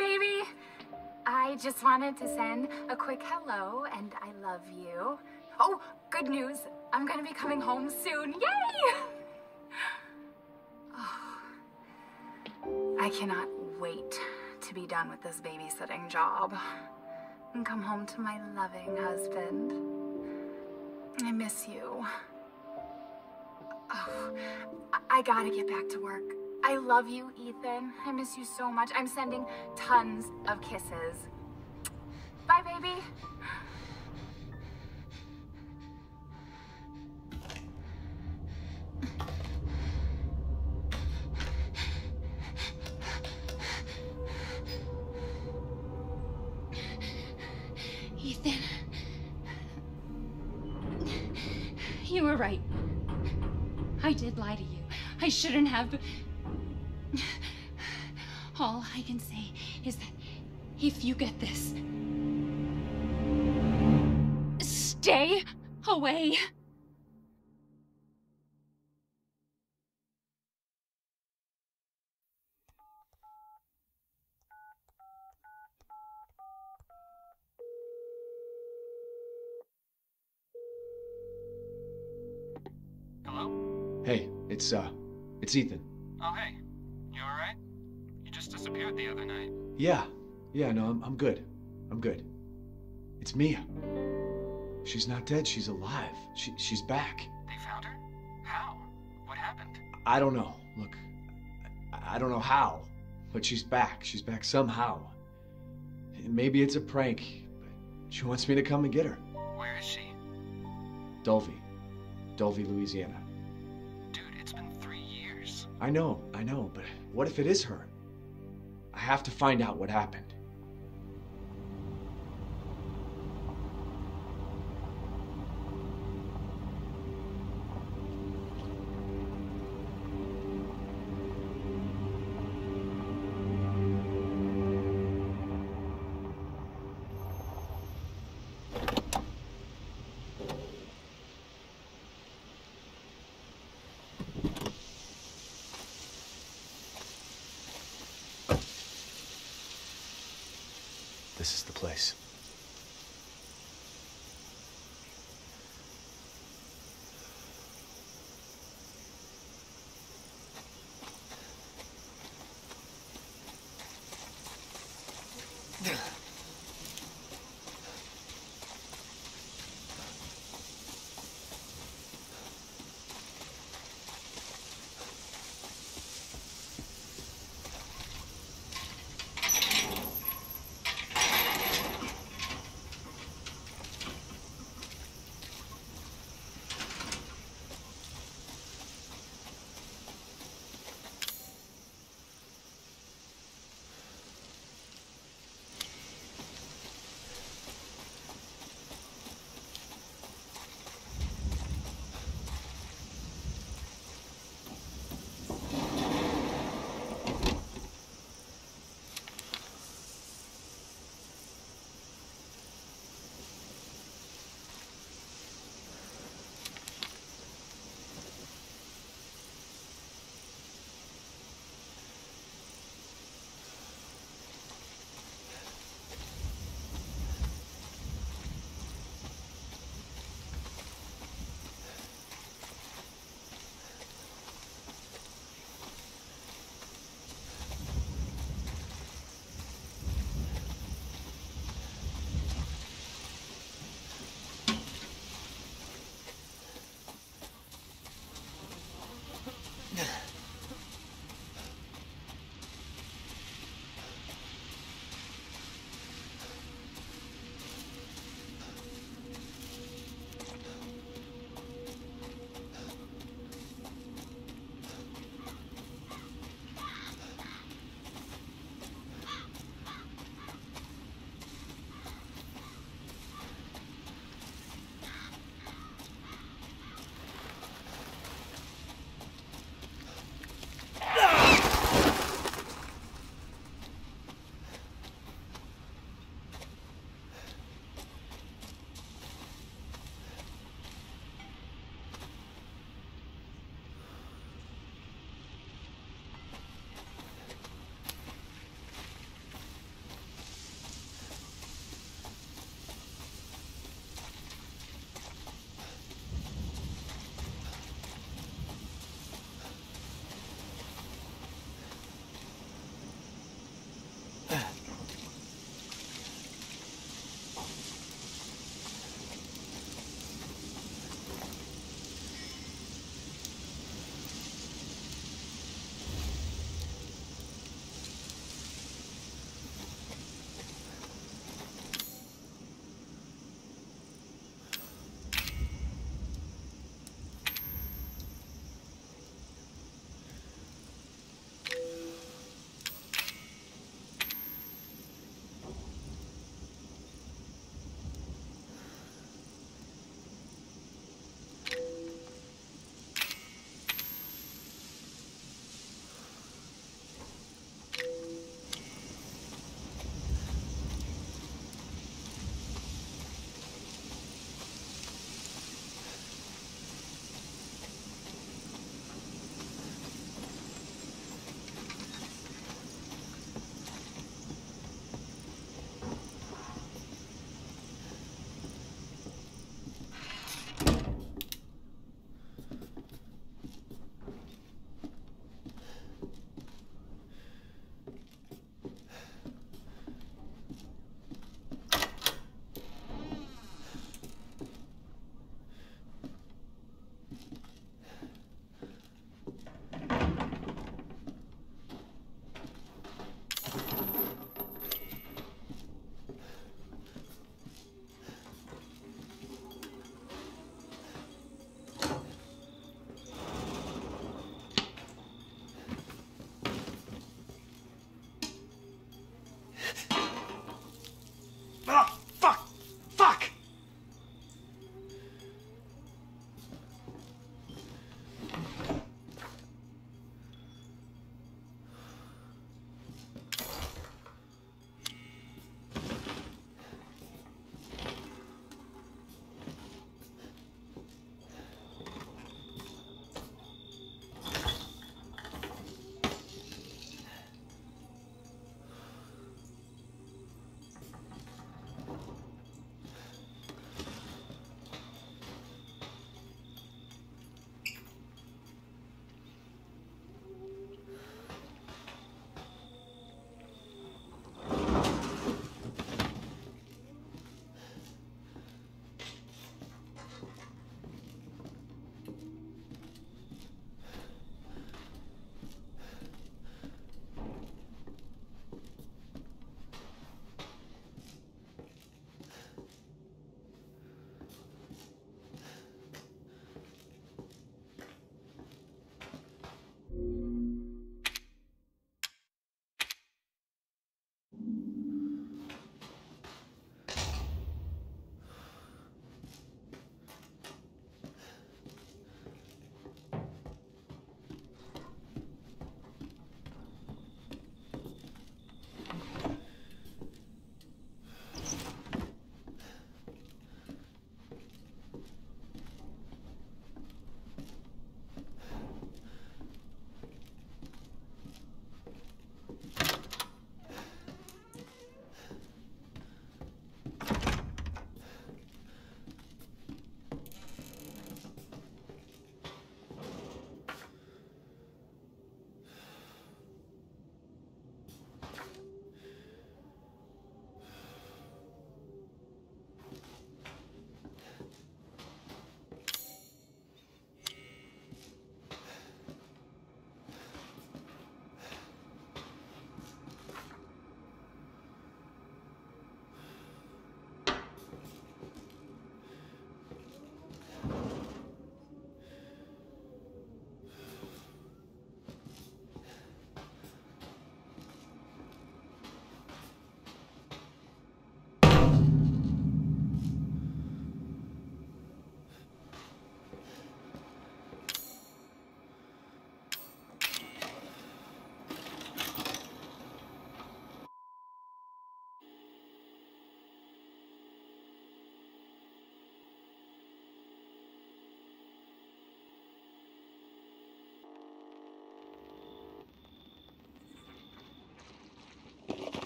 baby. I just wanted to send a quick hello and I love you. Oh, good news. I'm gonna be coming home soon. Yay! Oh, I cannot wait to be done with this babysitting job and come home to my loving husband. I miss you. Oh, I gotta get back to work. I love you, Ethan. I miss you so much. I'm sending tons of kisses. Bye, baby. Ethan. You were right. I did lie to you. I shouldn't have. All I can say is that if you get this, stay away. Hello? Hey, it's Ethan. Oh, hey. You all right? You just disappeared the other night. Yeah, no, I'm good. It's Mia. She's not dead, she's alive. She's back. They found her? How? What happened? I don't know. Look, I don't know how, but she's back. She's back somehow. And maybe it's a prank, but she wants me to come and get her. Where is she? Dulvey, Louisiana. Dude, it's been 3 years. I know, but what if it is her? I have to find out what happened. This is the place.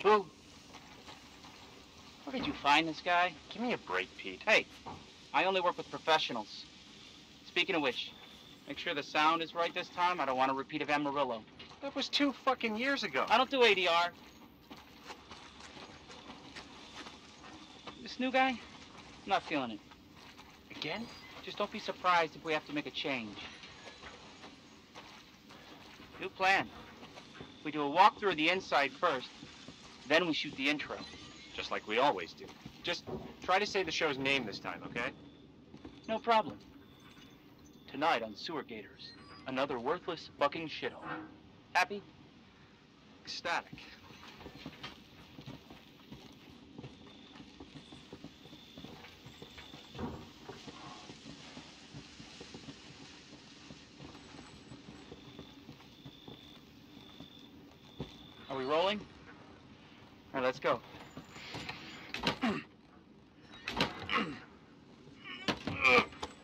Boo! Where did you find this guy? Give me a break, Pete. Hey, I only work with professionals. Speaking of which, make sure the sound is right this time. I don't want a repeat of Amarillo. That was 2 fucking years ago. I don't do ADR. This new guy? I'm not feeling it. Again? Just don't be surprised if we have to make a change. New plan. We do a walkthrough of the inside first, then we shoot the intro. Just like we always do. Just try to say the show's name this time, okay? No problem. Tonight on Sewer Gators, another worthless fucking shithole. Happy? Ecstatic. Are we rolling? All right, let's go.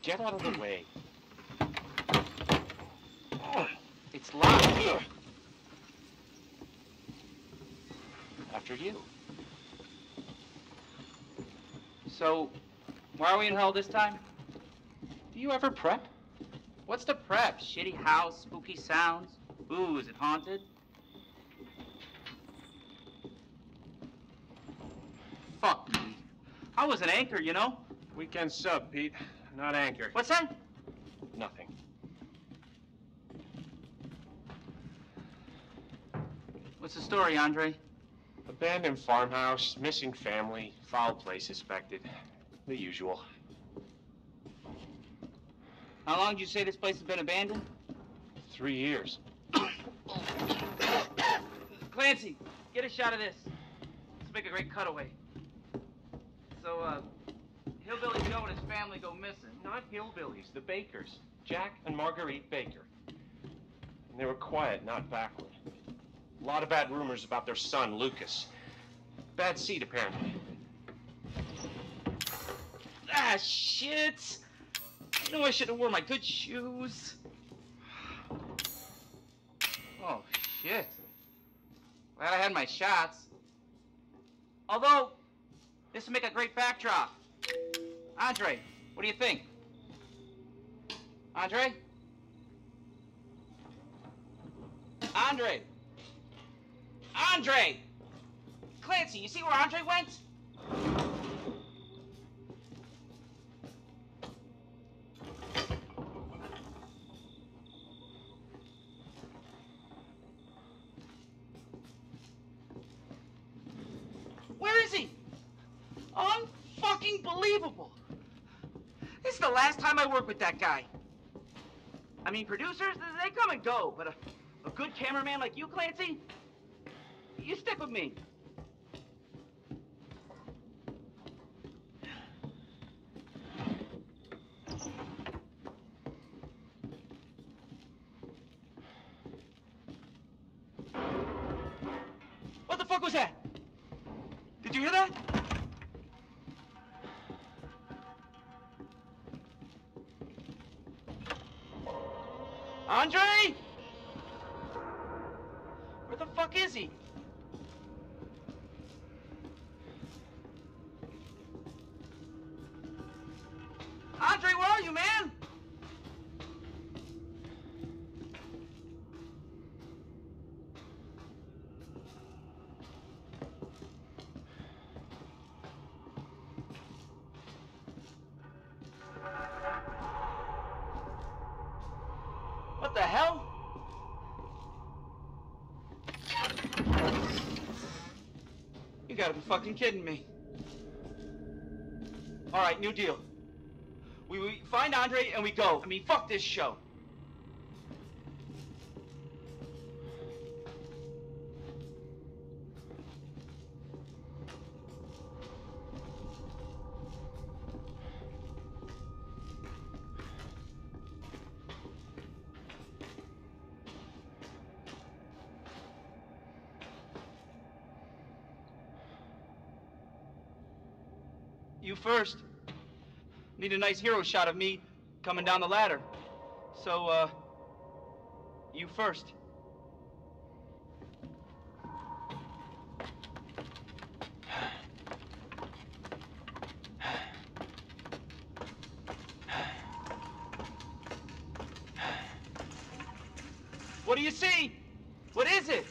Get out of the way. It's locked. After you. So, why are we in hell this time? Do you ever prep? What's the prep? Shitty house, spooky sounds. Ooh, is it haunted? Fuck me. I was an anchor, you know? Weekend sub, Pete. Not anchor. What's that? Nothing. What's the story, Andre? Abandoned farmhouse, missing family, foul play suspected. The usual. How long did you say this place has been abandoned? 3 years. Clancy, get a shot of this. Let's make a great cutaway. So, Hillbilly Joe and his family go missing. Not hillbillies, the Bakers. Jack and Marguerite Baker. And they were quiet, not backward. A lot of bad rumors about their son, Lucas. Bad seed, apparently. Ah, shit! You know I should have worn my good shoes. Oh, shit. Glad I had my shots. Although, this would make a great backdrop. Andre, what do you think? Andre? Andre! Andre! Clancy, you see where Andre went? Where is he? Unfucking-believable! This is the last time I work with that guy. I mean, producers, they come and go, but a good cameraman like you, Clancy, you stick with me. What the fuck was that? Did you hear that? Andre? Where the fuck is he? Andre, where are you, man? What the hell? You gotta be fucking kidding me. All right, new deal. We find Andre and we go. I mean, fuck this show. You first. Need a nice hero shot of me coming down the ladder. So, you first. What do you see? What is it?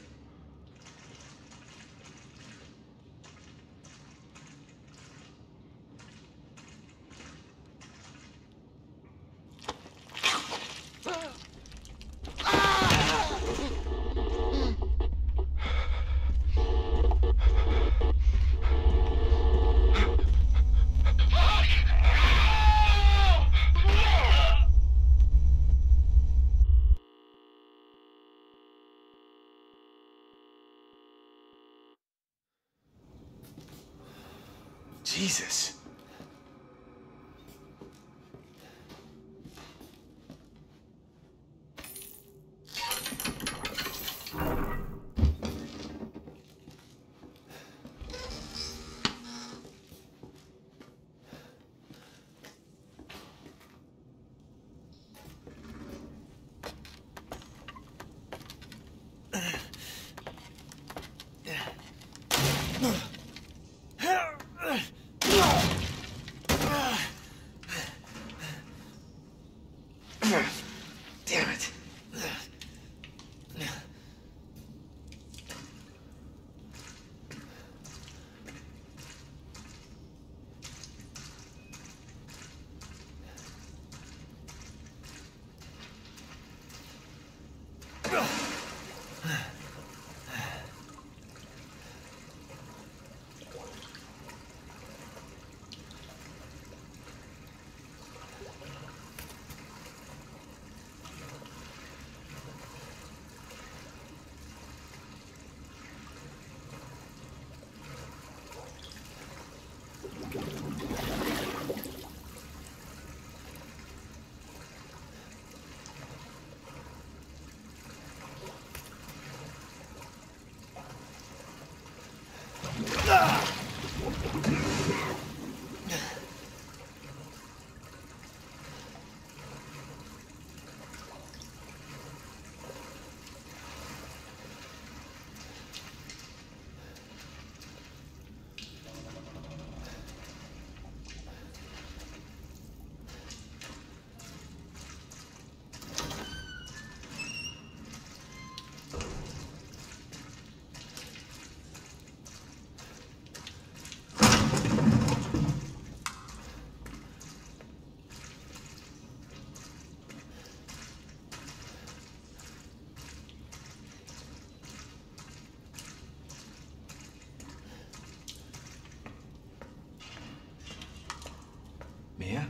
Jesus. Mia?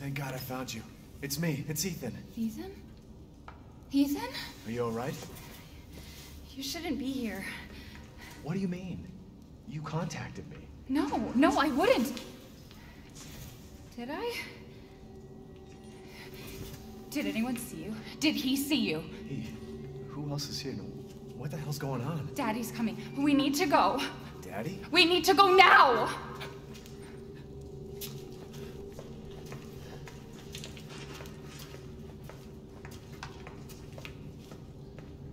Thank God I found you. It's me. It's Ethan. Ethan? Ethan? Are you all right? You shouldn't be here. What do you mean? You contacted me. No, no, I wouldn't. Did I? Did anyone see you? Did he see you? He? Who else is here? What the hell's going on? Daddy's coming. We need to go. Daddy? We need to go now!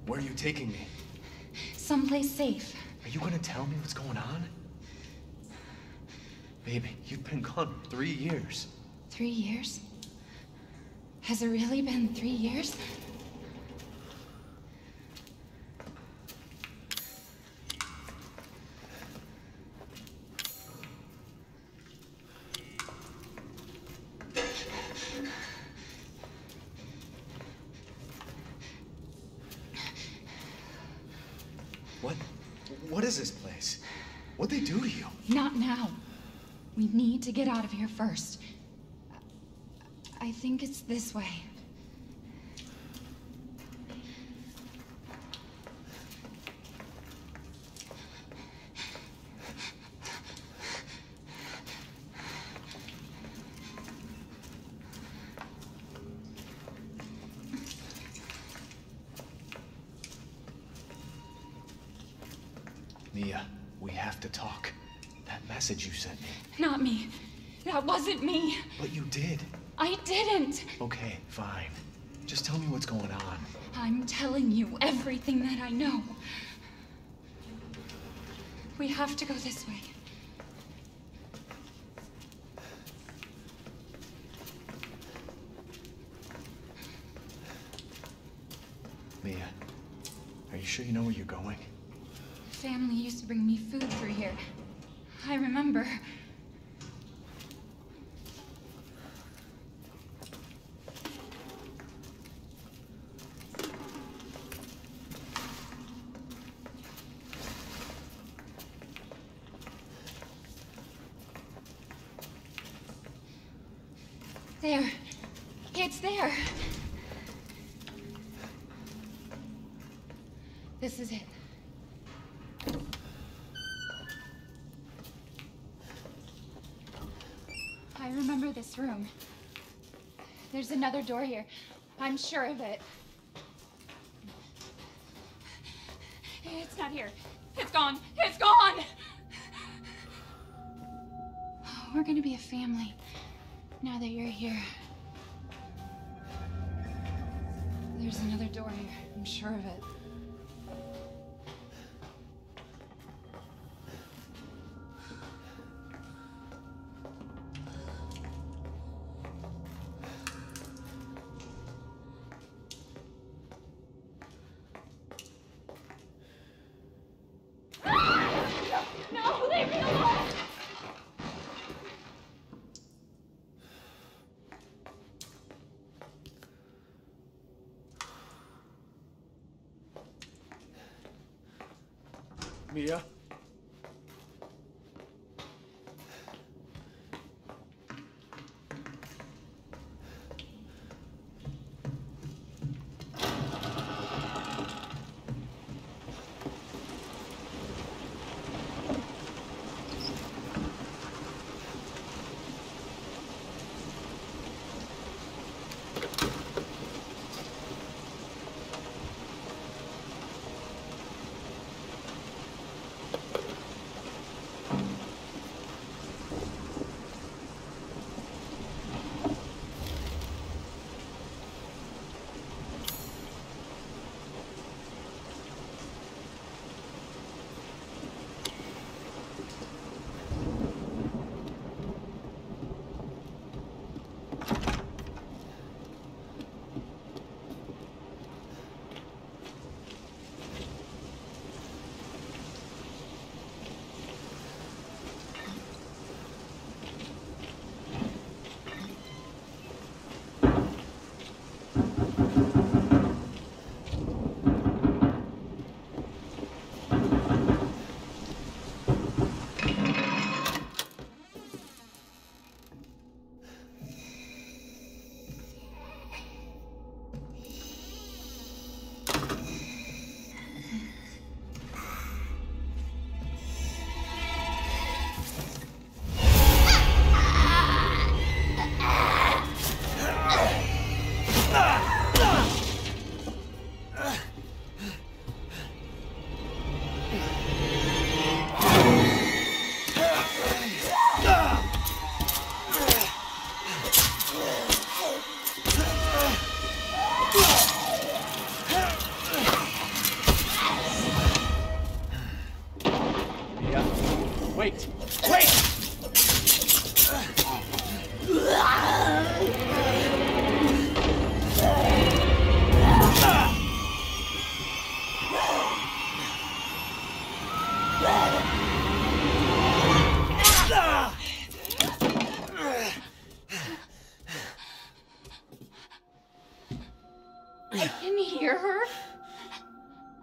Where are you taking me? Someplace safe. Are you gonna tell me what's going on? Baby, you've been gone 3 years. 3 years? Has it really been 3 years? What is this place? What'd they do to you? Not now. We need to get out of here first. I think it's this way. Mia, we have to talk. That message you sent me. Not me. That wasn't me. But you did. I didn't. Okay, fine. Just tell me what's going on. I'm telling you everything that I know. We have to go this way. Mia, are you sure you know where you're going? Family used to bring me food through here. I remember. There. It's there. This is it. I remember this room. There's another door here. I'm sure of it. It's not here. It's gone. It's gone! We're gonna be a family. Now that you're here. There's another door here. I'm sure of it. Mia?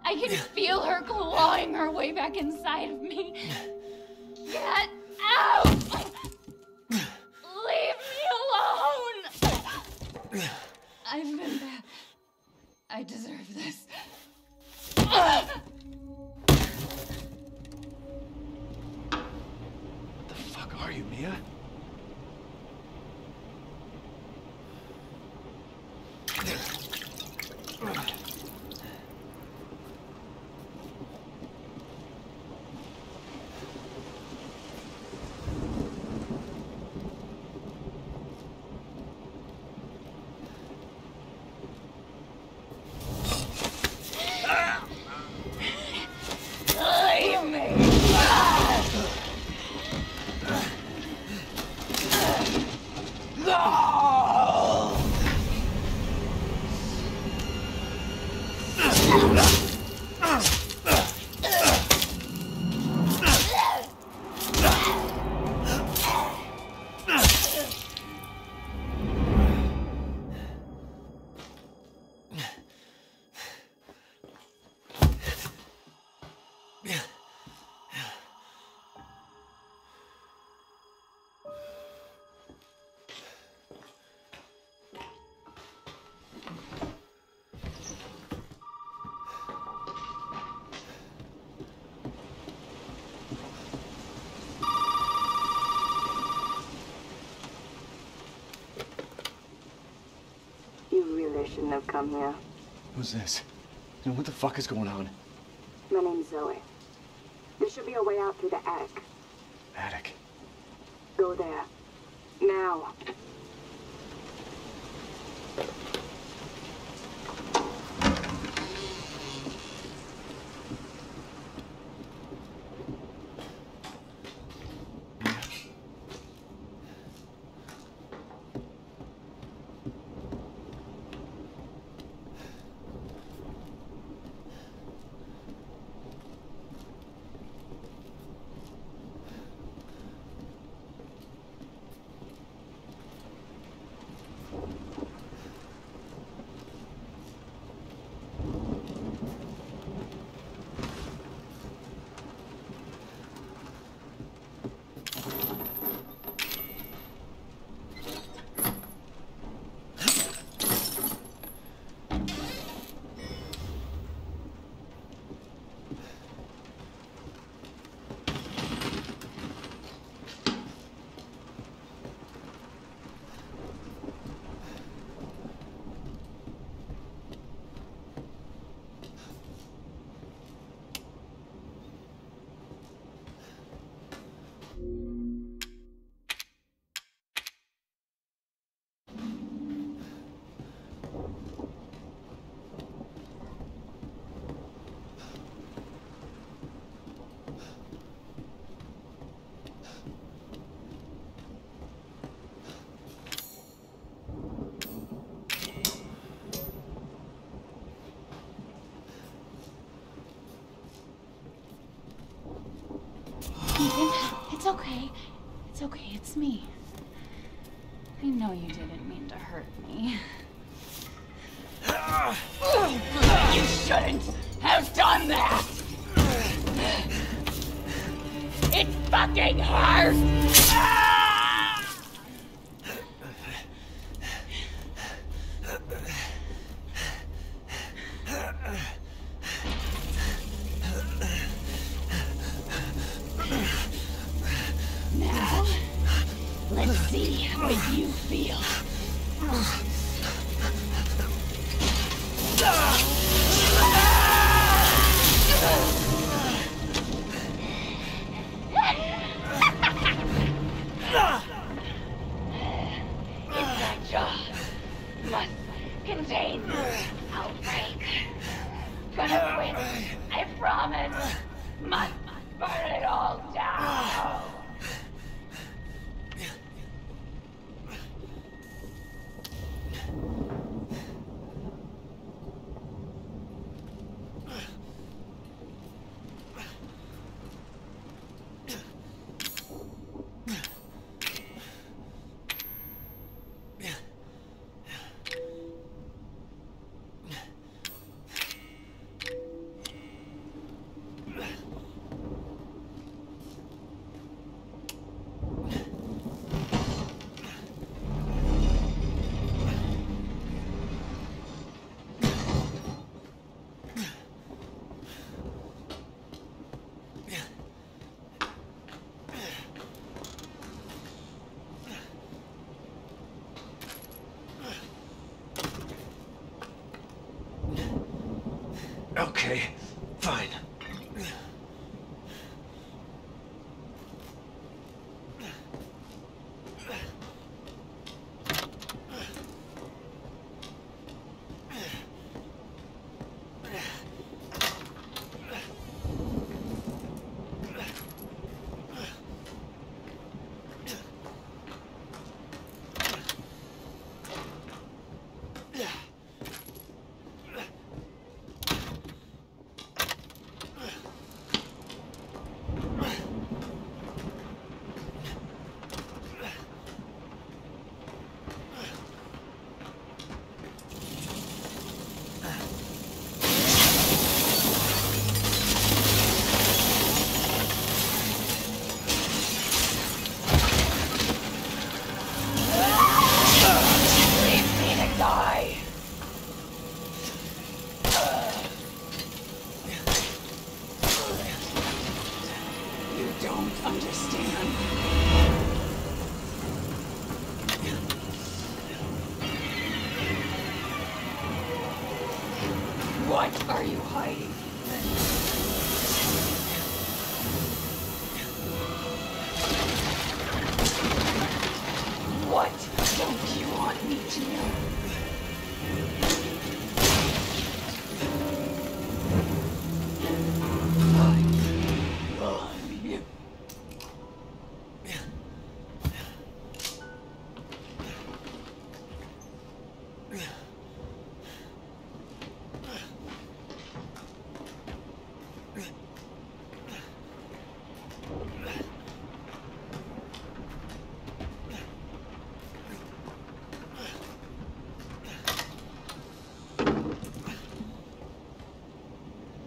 I can feel her clawing her way back inside of me. Get out! Leave me alone! I've been bad. I deserve this. What the fuck are you, Mia? Shouldn't have come here. Who's this? And what the fuck is going on? My name's Zoe. There should be a way out through the attic. Attic? Go there. Now. It's okay. It's okay. It's me. I know you didn't mean to hurt me. You shouldn't have done that! It fucking hurts! Okay, fine.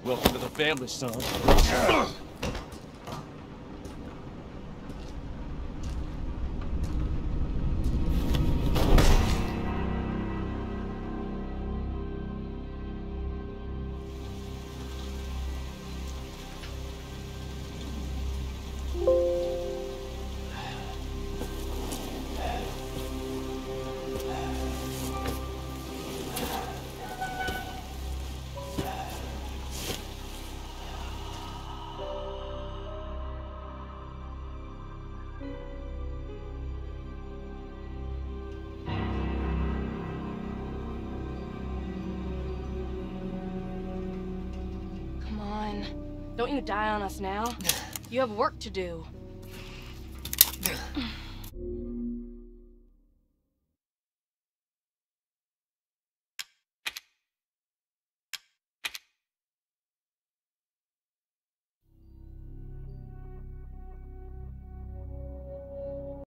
Welcome to the family, son. Don't you die on us now. You have work to do.